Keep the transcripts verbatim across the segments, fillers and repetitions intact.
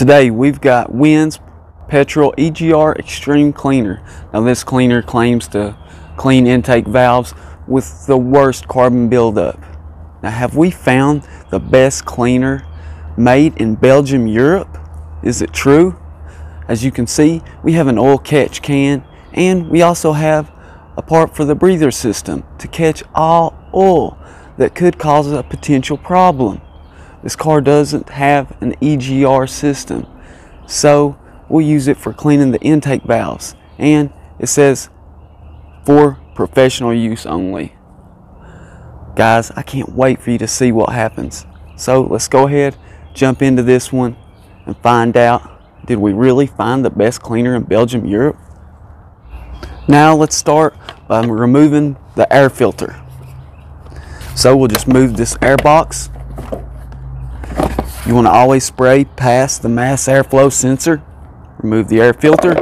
Today we've got Wynn's Petrol E G R Extreme Cleaner. Now this cleaner claims to clean intake valves with the worst carbon buildup. Now have we found the best cleaner made in Belgium, Europe? Is it true? As you can see, we have an oil catch can, and we also have a part for the breather system to catch all oil that could cause a potential problem. This car doesn't have an E G R system, so we'll use it for cleaning the intake valves, and it says for professional use only. Guys, I can't wait for you to see what happens. So let's go ahead, jump into this one, and find out, did we really find the best cleaner in Belgium, Europe? Now let's start by removing the air filter. So we'll just move this air box. You want to always spray past the mass airflow sensor. Remove the air filter.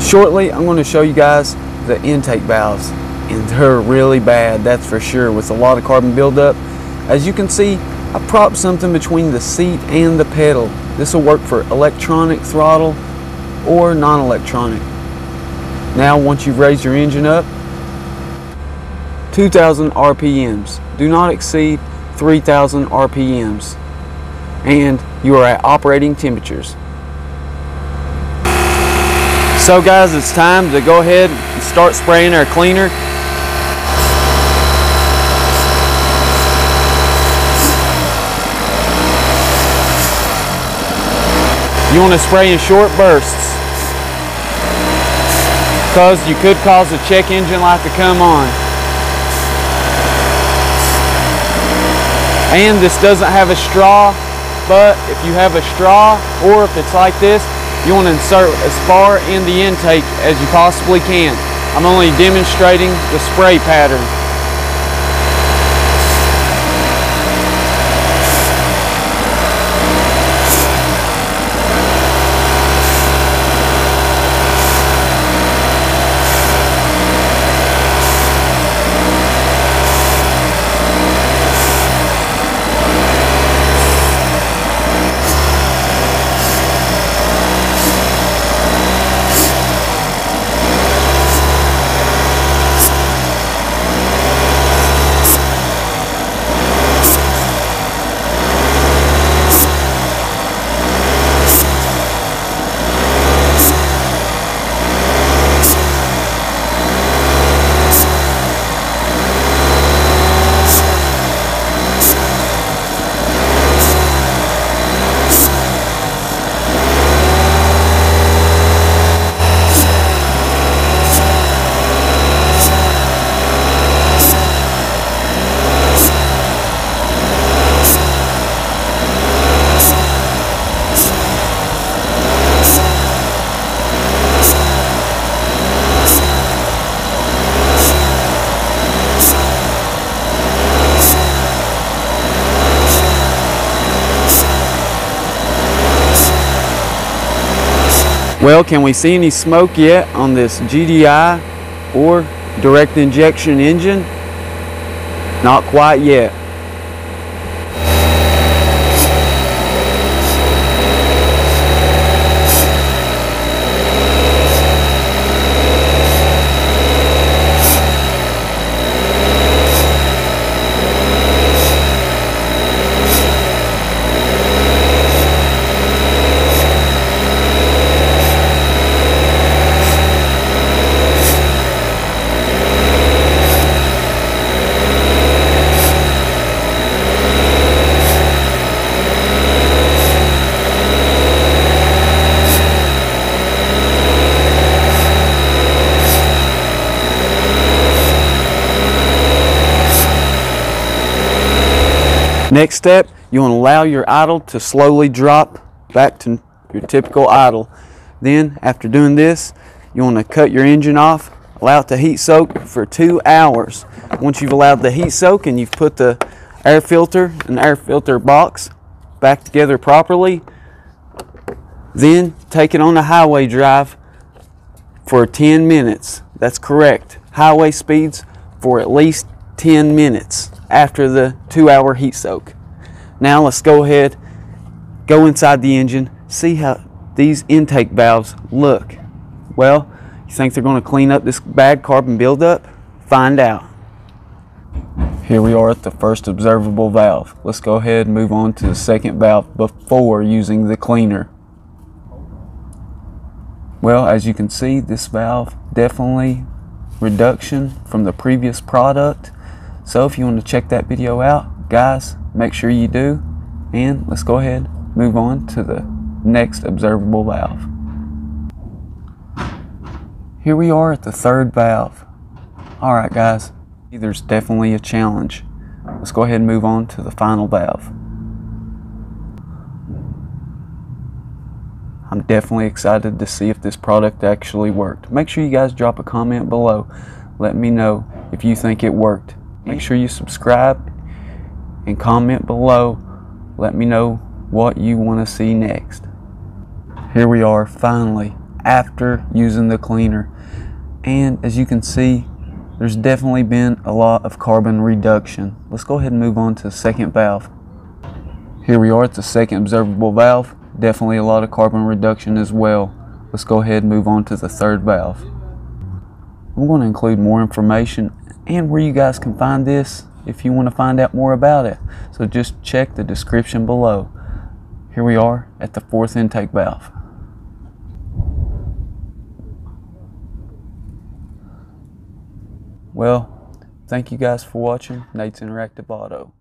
Shortly, I'm going to show you guys the intake valves, and they're really bad, that's for sure, with a lot of carbon buildup. As you can see, I propped something between the seat and the pedal. This will work for electronic throttle or non-electronic. Now, once you've raised your engine up, two thousand R P Ms. Do not exceed three thousand R P Ms. And you are at operating temperatures. So guys, it's time to go ahead and start spraying our cleaner. You want to spray in short bursts, because you could cause the check engine light to come on. And this doesn't have a straw, but if you have a straw, or if it's like this, you want to insert as far in the intake as you possibly can. I'm only demonstrating the spray pattern. Well, can we see any smoke yet on this G D I or direct injection engine? Not quite yet. Next step, you want to allow your idle to slowly drop back to your typical idle. Then, after doing this, you want to cut your engine off, allow it to heat soak for two hours. Once you've allowed the heat soak and you've put the air filter and air filter box back together properly, then take it on a highway drive for ten minutes. That's correct. Highway speeds for at least ten minutes after the two hour heat soak. Now let's go ahead, go inside the engine, see how these intake valves look. Well, you think they're going to clean up this bad carbon buildup? Find out. Here we are at the first observable valve. Let's go ahead and move on to the second valve before using the cleaner. Well, as you can see, this valve definitely reduction from the previous product. So if you want to check that video out, guys, make sure you do. And let's go ahead, move on to the next observable valve. Here we are at the third valve. All right, guys, there's definitely a challenge. Let's go ahead and move on to the final valve. I'm definitely excited to see if this product actually worked. Make sure you guys drop a comment below. Let me know if you think it worked. Make sure you subscribe and comment below. Let me know what you want to see next. Here we are finally after using the cleaner. And as you can see, there's definitely been a lot of carbon reduction. Let's go ahead and move on to the second valve. Here we are at the second observable valve. Definitely a lot of carbon reduction as well. Let's go ahead and move on to the third valve. I'm going to include more information and where you guys can find this if you want to find out more about it. So just check the description below. Here we are at the fourth intake valve. Well, thank you guys for watching Nate's Interactive Auto.